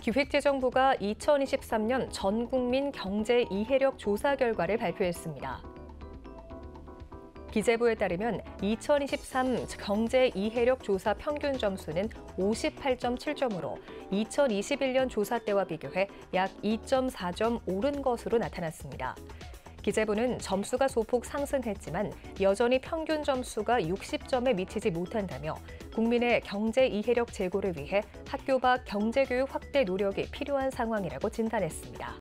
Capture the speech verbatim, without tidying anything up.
기획재정부가 이천이십삼 년 전국민 경제 이해력 조사 결과를 발표했습니다. 기재부에 따르면 이천이십삼 경제 이해력 조사 평균 점수는 오십팔 점 칠 점으로 이천이십일 년 조사 때와 비교해 약 이 점 사 점 오른 것으로 나타났습니다. 기재부는 점수가 소폭 상승했지만 여전히 평균 점수가 육십 점에 미치지 못한다며 국민의 경제 이해력 제고를 위해 학교 밖 경제교육 확대 노력이 필요한 상황이라고 진단했습니다.